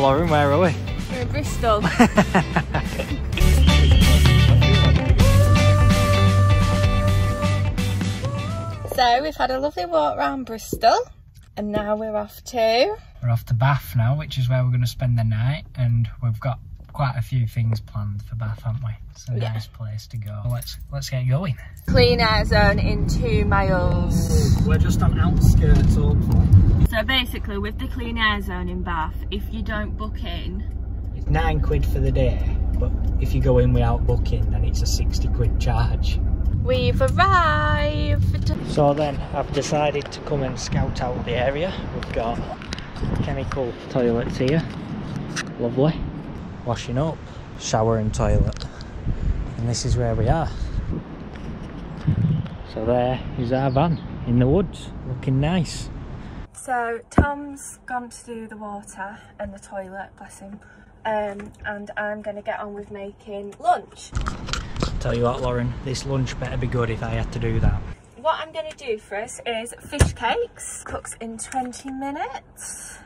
Well, Lauren, where are we? We're in Bristol. So we've had a lovely walk around Bristol and now we're off to... We're off to Bath now, which is where we're going to spend the night, and we've got quite a few things planned for Bath, haven't we? It's a nice place to go. Let's get going. Clean air zone in 2 miles. We're just on outskirts, hopefully. So basically, with the clean air zone in Bath, if you don't book in... It's £9 for the day, but if you go in without booking, then it's a £60 charge. We've arrived! So then, I've decided to come and scout out the area. We've got chemical toilets here, lovely. Washing up, shower and toilet, and this is where we are. So there is our van in the woods, looking nice. So Tom's gone to do the water and the toilet, bless him, and I'm going to get on with making lunch. Tell you what, Lauren, this lunch better be good if I had to do that. What I'm going to do for us is fish cakes, cooks in 20 minutes,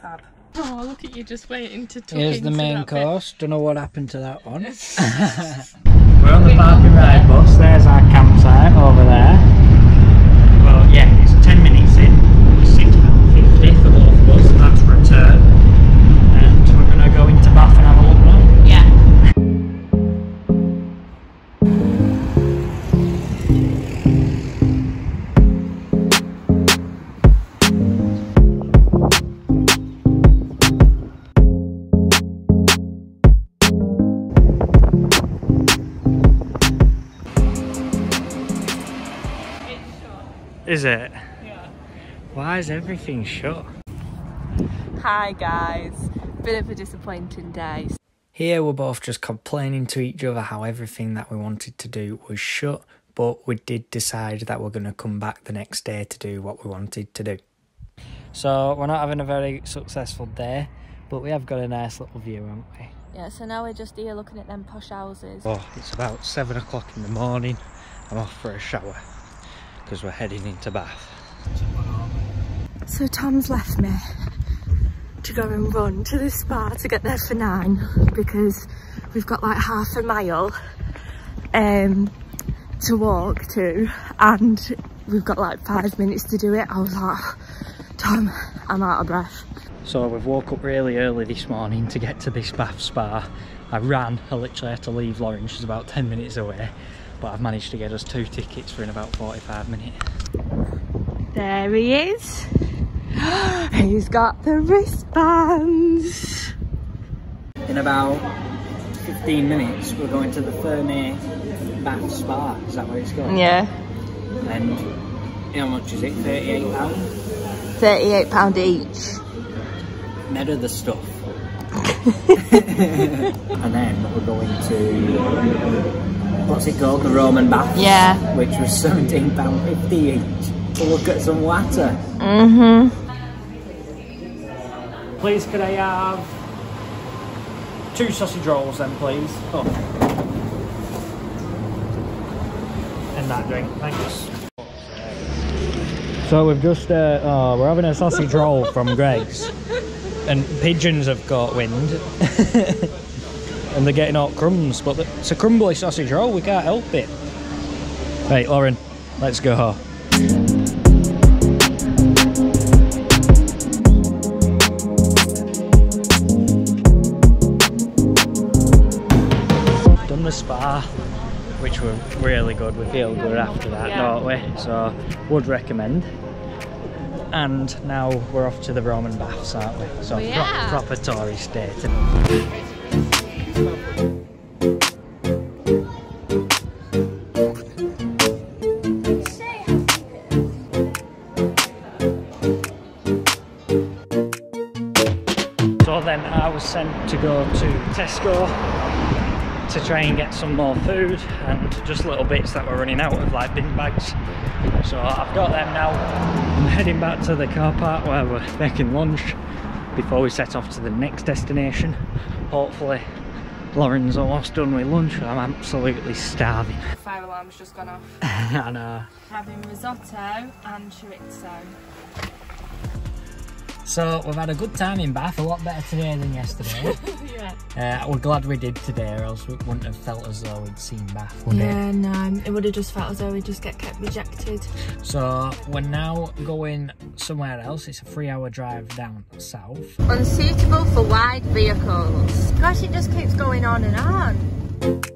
fab. Oh, look at you just waiting to talk. Here's the main course. Don't know what happened to that one. We're on the park and ride bus. There's our campsite over there. Well, yeah, it's 10 minutes in. It's £6.50 for both of us. That's return. And we're going to go into Bath and have a look now. Is it? Yeah. Why is everything shut? Hi guys, bit of a disappointing day. Here we're both just complaining to each other how everything that we wanted to do was shut, but we did decide that we're going to come back the next day to do what we wanted to do. So we're not having a very successful day, but we have got a nice little view, haven't we? Yeah, so now we're just here looking at them posh houses. Oh, it's about 7 o'clock in the morning. I'm off for a shower, because we're heading into Bath. So Tom's left me to go and run to the spa to get there for 9, because we've got like half a mile to walk to and we've got like 5 minutes to do it. I was like, Tom, I'm out of breath. So we've woke up really early this morning to get to this Bath spa. I ran, I literally had to leave Lauren, she's about 10 minutes away. But I've managed to get us 2 tickets for in about 45 minutes. There he is. He's got the wristbands. In about 15 minutes, we're going to the Thermae Bath Spa. Is that where it's going? Yeah. And how much is it? £38? £38 each. Ned of the stuff. And then we're going to... What's it called? The Roman bath. Yeah. Which was £17.50 each. To look at some water. Mm-hmm. Please, could I have 2 sausage rolls then, please? Oh. And that drink, thanks. So we've just, we're having a sausage roll from Greg's. And pigeons have caught wind. And they're getting out crumbs, but it's a crumbly sausage roll, we can't help it. Right, Lauren, let's go home. Done the spa, which were really good. We feel good after that, don't we? So, would recommend. And now we're off to the Roman baths, aren't we? So, proper tourist day today. Sent to go to Tesco to try and get some more food and just little bits that were running out of, like bin bags. So I've got them now. I'm heading back to the car park where we're making lunch before we set off to the next destination. Hopefully Lauren's almost done with lunch. I'm absolutely starving. Fire alarm's just gone off. I know. Having risotto and chorizo. So we've had a good time in Bath, a lot better today than yesterday. Yeah. We're glad we did today, or else we wouldn't have felt as though we'd seen Bath, would it? Yeah, no, it would have just felt as though we'd just kept rejected. So we're now going somewhere else. It's a 3 hour drive down south. Unsuitable for wide vehicles. Gosh, it just keeps going on and on.